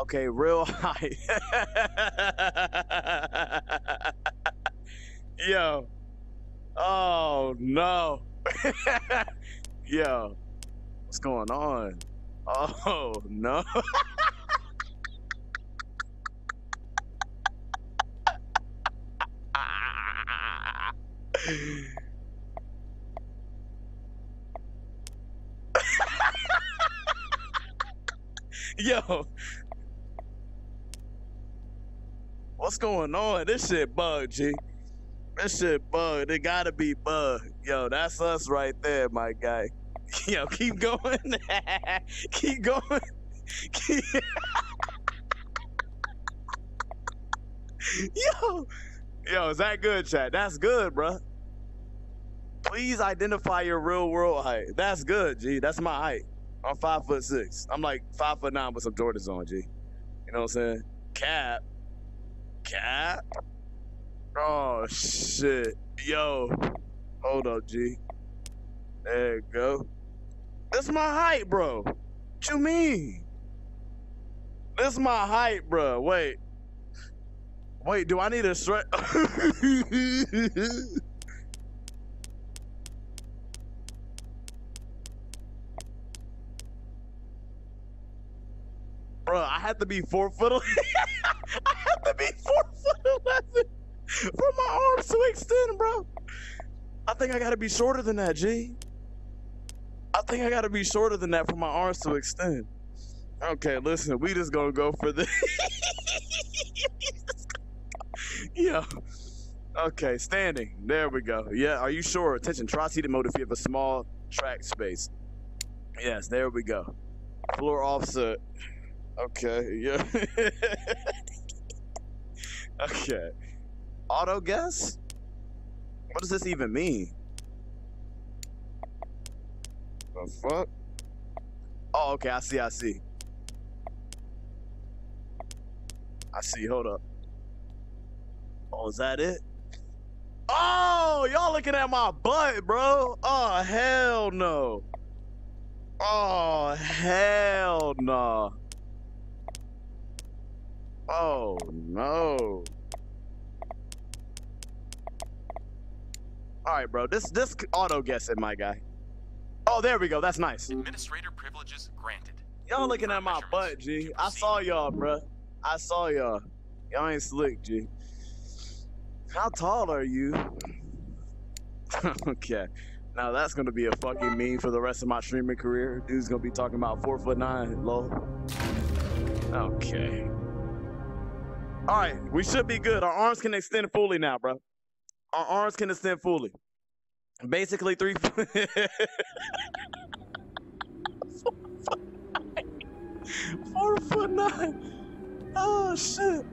Okay, real high. Yo. Oh, no. Yo. What's going on? Oh, no. Yo. What's going on? This shit bugged, G. This shit bugged. It gotta be bugged. Yo, that's us right there, my guy. Yo, keep going. Keep going. Keep... Yo. Yo, is that good, chat? That's good, bruh. Please identify your real world height. That's good, G. That's my height. I'm 5'6". I'm like 5'9" with some Jordans on, G. You know what I'm saying? Cap. Cap. Oh shit. Yo. Hold up, G. There you go. That's my height, bro. What you mean? That's my height, bro. Wait. Wait, do I need a stretch? Bro, I have to be 4 foot. I have to be 4'11" for my arms to extend, bro. I think I gotta be shorter than that, G. I think I gotta be shorter than that for my arms to extend. Okay, listen, we just gonna go for this. Yeah. Okay, standing. There we go. Yeah, are you sure? Attention, try-seated mode if you have a small track space. Yes, there we go. Floor offset. Okay, yeah. Okay. Auto guess? What does this even mean? The fuck? Oh, okay, I see, I see. I see, hold up. Oh, is that it? Oh, y'all looking at my butt, bro. Oh, hell no. Oh, hell no. Oh, no. All right, bro. This auto guessing, my guy. Oh, there we go. That's nice. Administrator privileges granted. Y'all looking at my butt, G. I saw y'all, bro. I saw y'all. Y'all ain't slick, G. How tall are you? Okay. Now that's gonna be a fucking meme for the rest of my streaming career. Dude's gonna be talking about 4'9", lol. Okay. All right, we should be good. Our arms can extend fully now, bro. Our arms can extend fully. Basically 3 foot. 4'9". 4'9". Oh shit.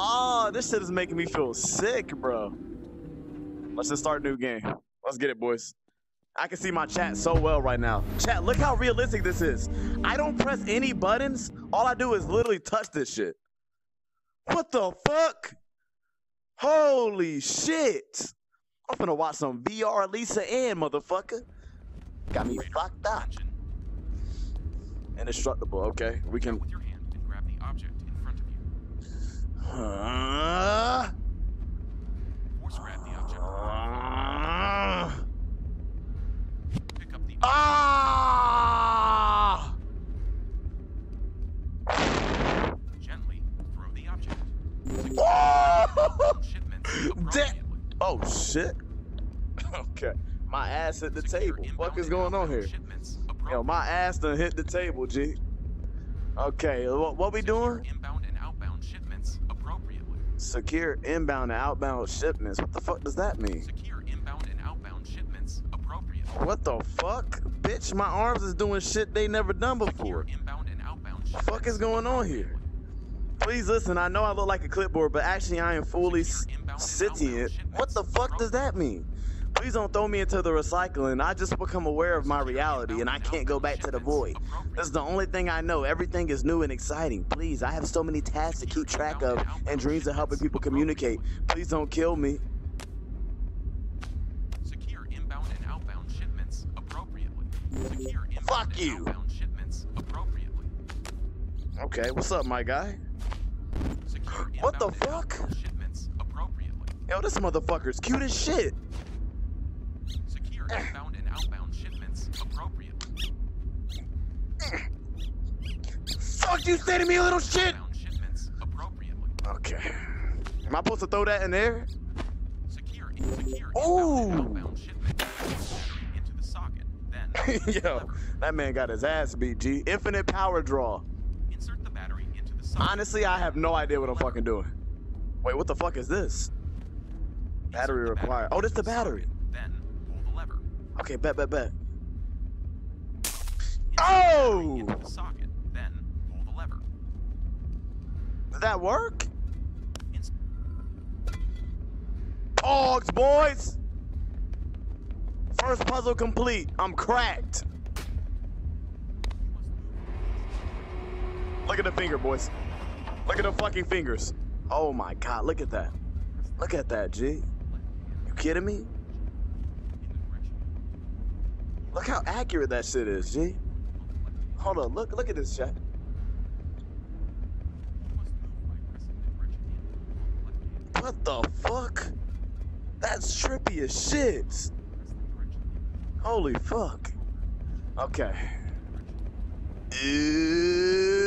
Oh, this shit is making me feel sick, bro. Let's just start a new game. Let's get it, boys. I can see my chat so well right now. Chat, look how realistic this is. I don't press any buttons. All I do is literally touch this shit. What the fuck? Holy shit. I'm finna watch some VR Lisa Ann, motherfucker. Got me fucked up. Indestructible, okay. We can... Force grab the object. Pick up the object. Gently throw the object. Oh shit. Okay. My ass hit the table. What is going on here? Yo, my ass done hit the table, G. Okay, what we doing? Secure inbound and outbound shipments. What the fuck does that mean? Secure inbound and outbound shipments appropriately. What the fuck? Bitch, my arms is doing shit they never done before. Inbound and outbound shipments. The fuck is going on here? Please listen, I know I look like a clipboard, but actually I am fully sentient. What the fuck does that mean? Please don't throw me into the recycling. I just become aware of my reality and I can't go back to the void. This is the only thing I know. Everything is new and exciting. Please, I have so many tasks to keep track of and dreams of helping people communicate. Please don't kill me. Secure inbound and outbound shipments appropriately. Fuck you. Okay, what's up, my guy? What the fuck? Shipments appropriately. Yo, this motherfucker's cute as shit. Secure inbound and outbound shipments appropriately. Fuck you say to me, little shit? Shipments appropriately. Okay. Am I supposed to throw that in there? Secure inbound and outbound shipments into the socket. Then yo, that man got his ass beat, G. Infinite power draw. Honestly, I have no idea what I'm fucking doing. Wait, what the fuck is this? Battery required. Oh, that's the battery. Then pull the lever. Okay, bet. Oh! Socket, then pull the lever. Did that work? Pogs, boys! First puzzle complete. I'm cracked. Look at the finger, boys. Look at the fucking fingers. Oh my god, look at that. Look at that, G. You kidding me? Look how accurate that shit is, G. Hold on, look at this shot. What the fuck? That's trippy as shit. Holy fuck. Okay. Ew.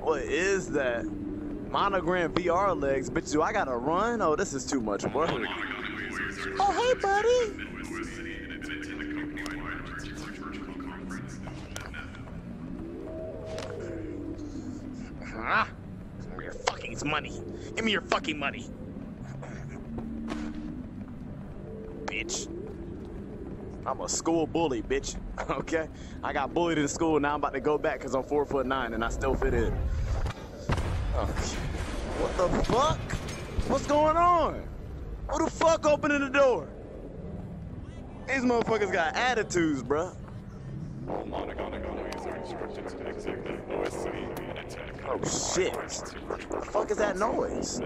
What is that? Monogram VR legs, bitch. Do I gotta run? Oh, this is too much work. Oh, hey, buddy. Give me your fucking money. Give me your fucking money, bitch. I'm a school bully, bitch. Okay? I got bullied in school, now I'm about to go back because I'm 4'9" and I still fit in. Okay. What the fuck? What's going on? Who the fuck opening the door? These motherfuckers got attitudes, bruh. Oh shit. What the fuck is that noise?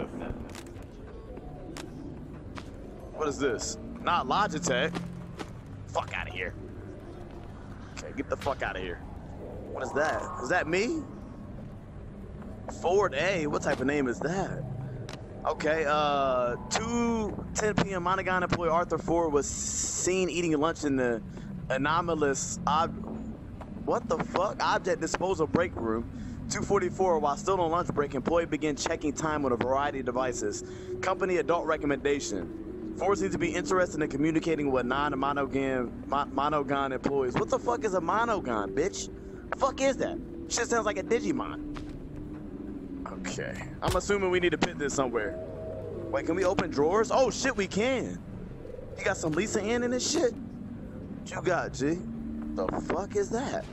What is this? Not Logitech. Fuck out of here. Okay, get the fuck out of here. What is that? Is that me? Ford A? What type of name is that? Okay, 2:10 p.m. Monogon employee Arthur Ford was seen eating lunch in the anomalous what the fuck? Object disposal break room. 2:44, while still on lunch break, employee began checking time on a variety of devices. Company adult recommendation. Ford seems to be interested in communicating with non-Monogon employees. What the fuck is a Monogon, bitch? The fuck is that? Shit sounds like a Digimon. Okay. I'm assuming we need to put this somewhere. Wait, can we open drawers? Oh, shit, we can. You got some Lisa Ann in this shit? What you got, G? The fuck is that?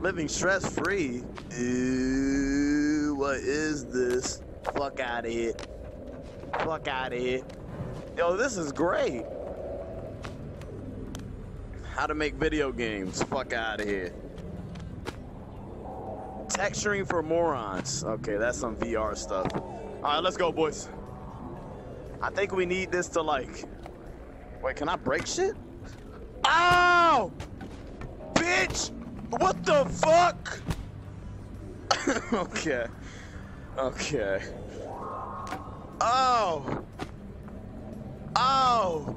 Living stress-free? Ew, what is this? Fuck out of here. Fuck out of here. Yo, this is great. How to make video games. Fuck out of here. Texturing for morons. Okay, that's some VR stuff. All right, let's go, boys. I think we need this to, like... Wait, can I break shit? Ow! Bitch! What the fuck? Okay. Okay. Oh! Oh,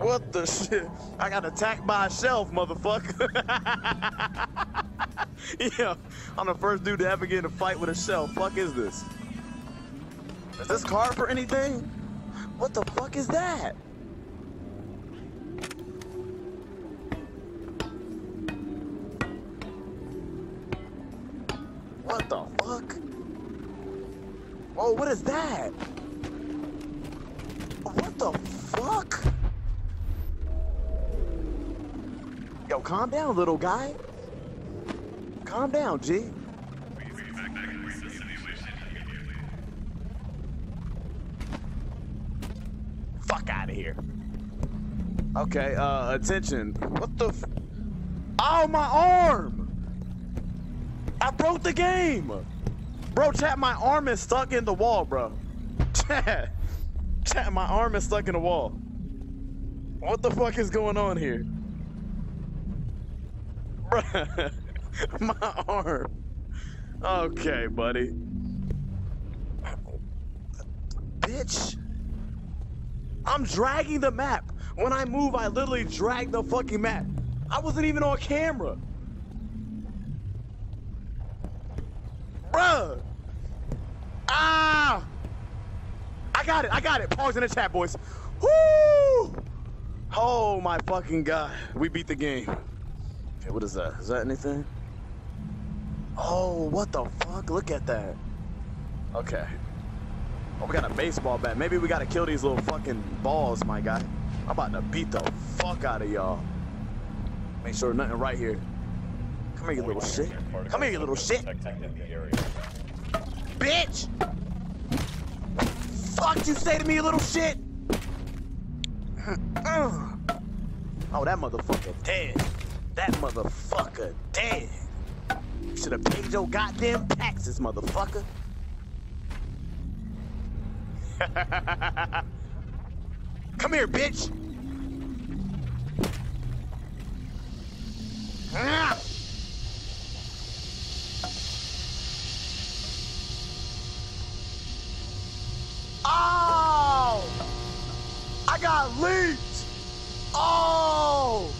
what the shit? I got attacked by a shelf, motherfucker. Yeah, I'm the first dude to ever get in a fight with a shelf. Fuck is this? Is this card for anything? What the fuck is that? What the fuck? Whoa, what is that? What the fuck? Yo, calm down, little guy. Calm down, G. Fuck out of here. Okay, attention. What the f- Ow, my arm! I broke the game! Bro, chat, my arm is stuck in the wall, bro. Chat. Chat, my arm is stuck in the wall. What the fuck is going on here? Bruh, my arm. Okay, buddy. Bitch! I'm dragging the map. When I move, I literally drag the fucking map. I wasn't even on camera. Bruh! Ah! I got it, I got it. Pause in the chat, boys. Woo! Oh my fucking God. We beat the game. Okay, what is that? Is that anything? Oh, what the fuck? Look at that. Okay. Oh, we got a baseball bat. Maybe we gotta kill these little fucking balls, my guy. I'm about to beat the fuck out of y'all. Make sure nothing right here. Come here, you little shit. Come here, you little shit. Bitch! Fuck you say to me, you little shit! Oh, that motherfucker dead. That motherfucker dead. You should have paid your goddamn taxes, motherfucker. Come here, bitch! Oh! I got leaped! Oh!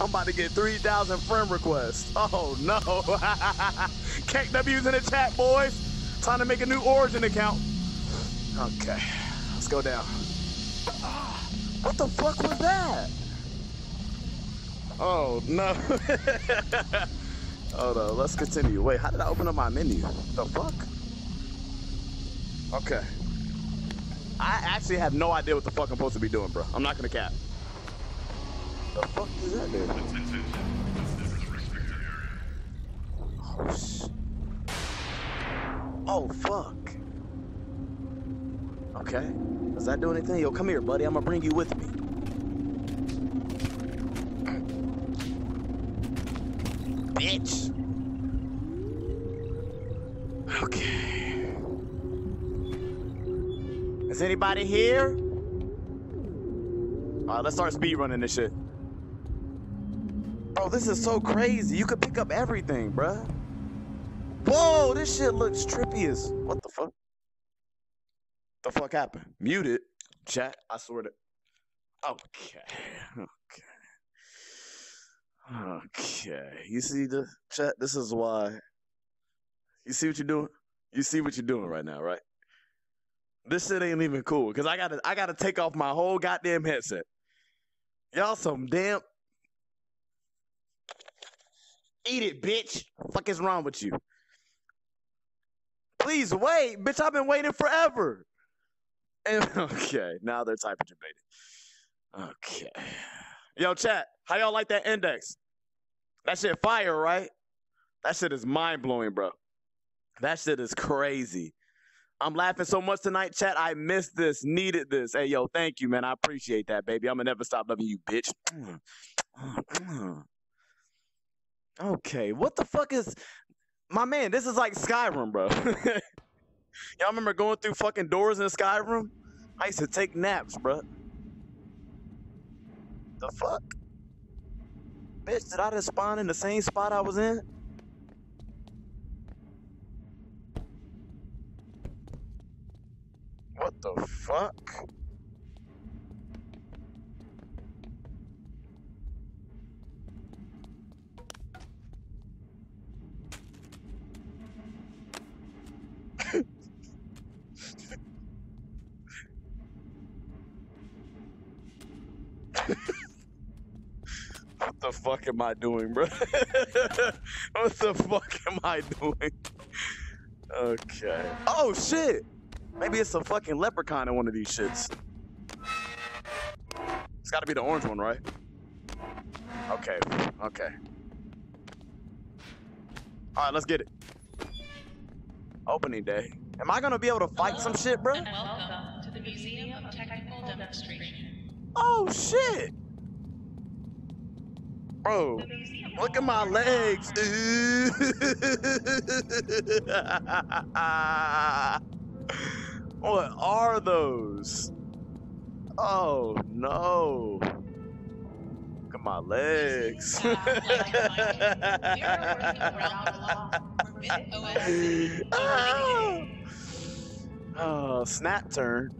I'm about to get 3,000 friend requests. Oh, no. KW's in the chat, boys. Time to make a new origin account. Okay, let's go down. What the fuck was that? Oh no. Hold on, let's continue. Wait, how did I open up my menu? The fuck? Okay. I actually have no idea what the fuck I'm supposed to be doing, bro. I'm not gonna cap. The fuck is that, dude? Oh shit. Oh fuck. Okay. Does that do anything? Yo, come here, buddy. I'm gonna bring you with me. Bitch. Okay. Is anybody here? All right, let's start speedrunning this shit. Bro, this is so crazy. You could pick up everything, bruh. Whoa, this shit looks trippy as... What the fuck? The fuck happened? Muted. Chat, I swear to... Okay. Okay. Okay, you see the chat? This is why. You see what you're doing? You see what you're doing right now, right? This shit ain't even cool, because I gotta take off my whole goddamn headset. Y'all some damn... Eat it, bitch. Fuck is wrong with you? Please wait, bitch, I've been waiting forever. And, okay, now they're typing debated. Okay. Yo, chat, how y'all like that index? That shit fire, right? That shit is mind-blowing, bro. That shit is crazy. I'm laughing so much tonight, chat. I missed this, needed this. Hey, yo, thank you, man. I appreciate that, baby. I'm gonna never stop loving you, bitch. Okay, what the fuck is... My man, this is like Skyrim, bro. Y'all remember going through fucking doors in Skyrim? I used to take naps, bro. The fuck? Bitch, did I just spawn in the same spot I was in? What the fuck? What the fuck am I doing, bro? What the fuck am I doing? Okay. Oh shit! Maybe it's a fucking leprechaun in one of these shits. It's gotta be the orange one, right? Okay, okay. Alright, let's get it. Opening day. Am I gonna be able to fight some shit, bro? And welcome to the Museum of Technical Demonstration. Oh shit! Bro, look at my legs, dude. What are those? Oh no. Look at my legs. Oh, snap turn.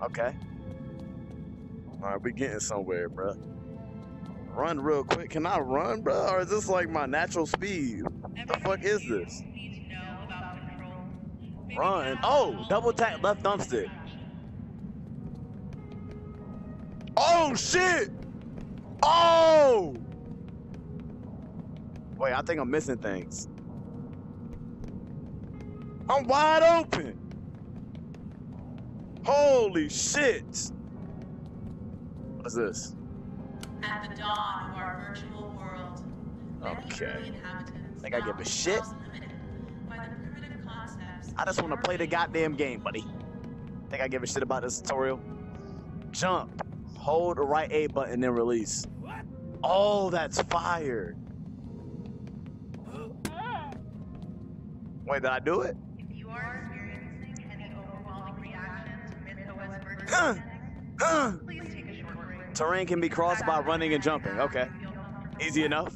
Okay. Alright, we getting somewhere, bruh. Run real quick. Can I run, bruh? Or is this like my natural speed? What the fuck is this? Run. Oh, double tap left thumbstick. Oh, shit. Oh. Wait, I think I'm missing things. I'm wide open. Holy shit. What is this? At the dawn of our virtual world, okay. Think I give a shit? By the primitive concepts, I just want to play the goddamn game, buddy. Think I give a shit about this tutorial? Jump. Hold the right A button, then release. What? Oh, that's fire. Wait, did I do it? If you are experiencing any overwhelming reaction to MythOS version settings, please take a short break. Terrain can be crossed by running and jumping. Okay. Easy enough.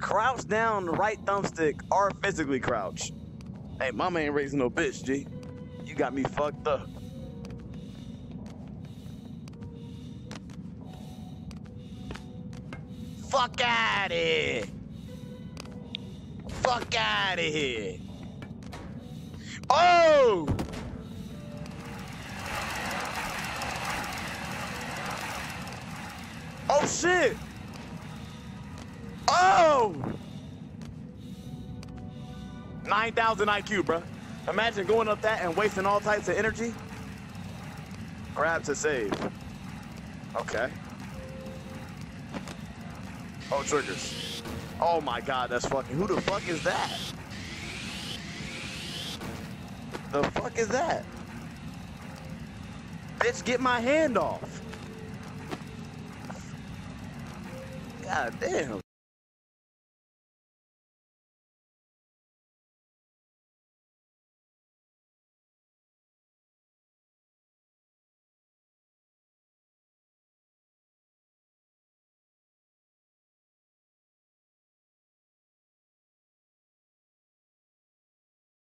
Crouch down the right thumbstick or physically crouch. Hey, mama ain't raising no bitch, G. You got me fucked up. Fuck out of here. Fuck out of here. Oh! Oh, shit. Oh! 9,000 IQ, bruh. Imagine going up that and wasting all types of energy. Grab to save. Okay. Oh, triggers. Oh my god, that's fucking... Who the fuck is that? The fuck is that? Bitch, get my hand off. God damn.